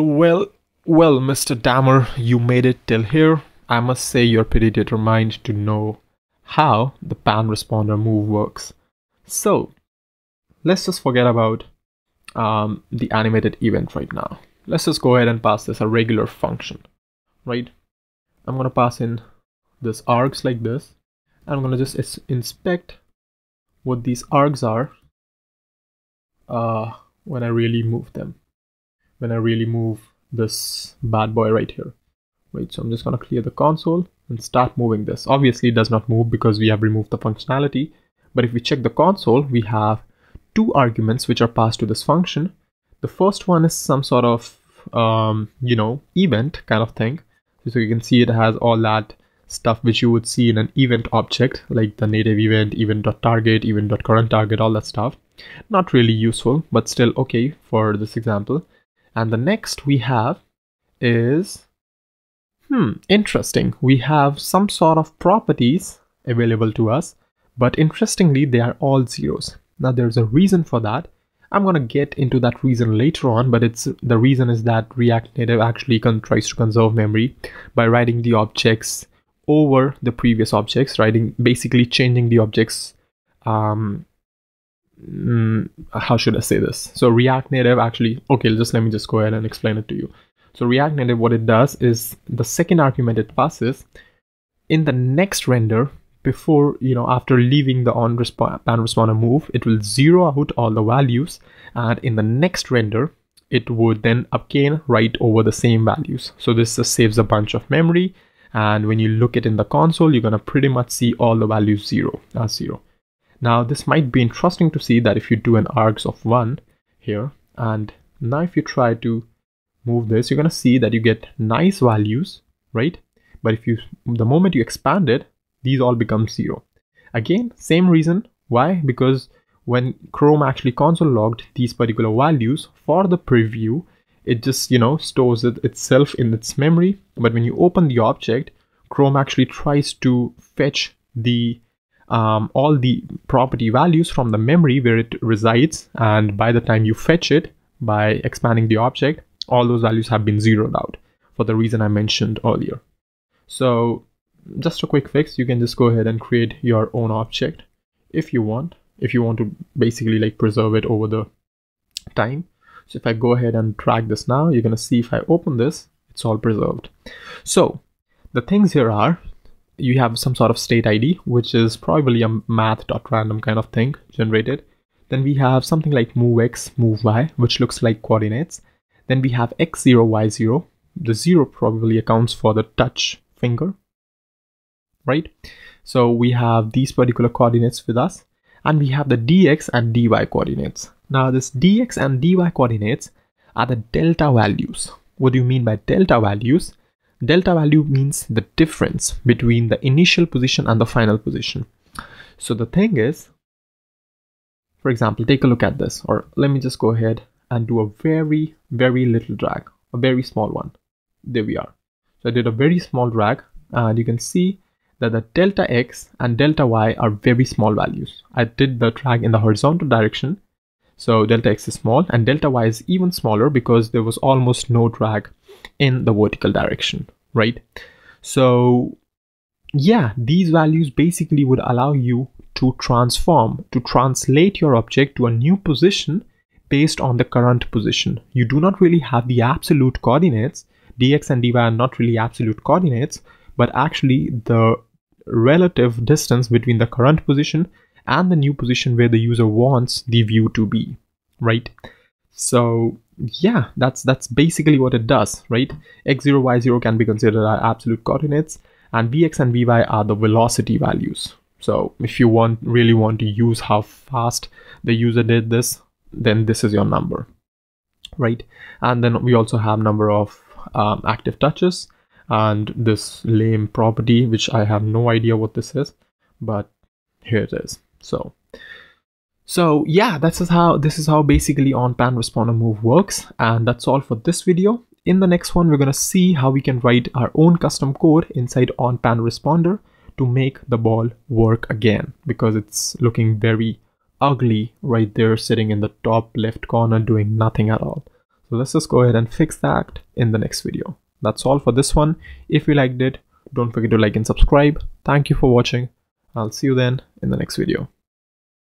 Well, Mr. Dammer, you made it till here. I must say you're pretty determined to know how the pan responder move works. So let's just forget about the animated event right now. Let's just go ahead and pass this a regular function, right? I'm going to pass in this args like this. I'm going to just inspect what these args are when I really move them, when I really move this bad boy right here. Right, so I'm just going to clear the console and start moving this. Obviously, it does not move because we have removed the functionality. But if we check the console, we have two arguments which are passed to this function. The first one is some sort of, you know, event kind of thing. So you can see it has all that stuff which you would see in an event object, like the native event, event.target, event.currentTarget, all that stuff. Not really useful, but still okay for this example. And the next we have is, interesting. We have some sort of properties available to us, but interestingly, they are all zeros. Now there's a reason for that. I'm going to get into that reason later on, but it's the reason is that React Native actually tries to conserve memory by writing the objects over the previous objects, basically changing the objects. How should I say this? So React Native actually, let me just go ahead and explain it to you. So React Native, what it does is the second argument it passes in the next render, before, you know, after leaving the onPanResponder move, it will zero out all the values, and in the next render it would then again write over the same values. So this just saves a bunch of memory, and when you look at in the console, you're gonna pretty much see all the values zero. Now this might be interesting to see that if you do an args of 1 here, and now if you try to move this, you're gonna see that you get nice values, right? But if you, the moment you expand it, these all become zero. Again, same reason. Why? Because when Chrome actually console logged these particular values for the preview, it just, you know, stores it itself in its memory. But when you open the object, Chrome actually tries to fetch the all the property values from the memory where it resides, and by the time you fetch it by expanding the object, all those values have been zeroed out for the reason I mentioned earlier. So just a quick fix, you can just go ahead and create your own object if you want, to basically like preserve it over the time. So if I go ahead and drag this now, you're going to see if I open this, it's all preserved. So the things here are, you have some sort of state ID, which is probably a math.random kind of thing generated. Then we have something like move X, move Y, which looks like coordinates. Then we have X0, Y0. The zero probably accounts for the touch finger. Right, so we have these particular coordinates with us, and we have the DX and DY coordinates. Now this DX and DY coordinates are the delta values. What do you mean by delta values? Delta value means the difference between the initial position and the final position. So the thing is, for example, take a look at this, or let me just go ahead and do a very little drag, a very small one. There we are. So I did a very small drag, and you can see that the delta X and delta Y are very small values. I did the drag in the horizontal direction, so delta X is small and delta Y is even smaller because there was almost no drag in the vertical direction, right? So yeah, these values basically would allow you to transform, to translate your object to a new position based on the current position. You do not really have the absolute coordinates. DX and DY are not really absolute coordinates, but actually the relative distance between the current position and the new position where the user wants the view to be, right? So yeah, that's basically what it does, right? X0, Y0 can be considered our absolute coordinates, and VX and VY are the velocity values. So if you really want to use how fast the user did this, then this is your number, right? And then we also have number of active touches, and this lame property, which I have no idea what this is, but here it is. So yeah, this is how basically onPanResponder move works, and that's all for this video. In the next one, we're gonna see how we can write our own custom code inside onPanResponder to make the ball work again, because it's looking very ugly right there, sitting in the top left corner doing nothing at all. So let's just go ahead and fix that in the next video. That's all for this one. If you liked it, don't forget to like and subscribe. Thank you for watching. I'll see you then in the next video.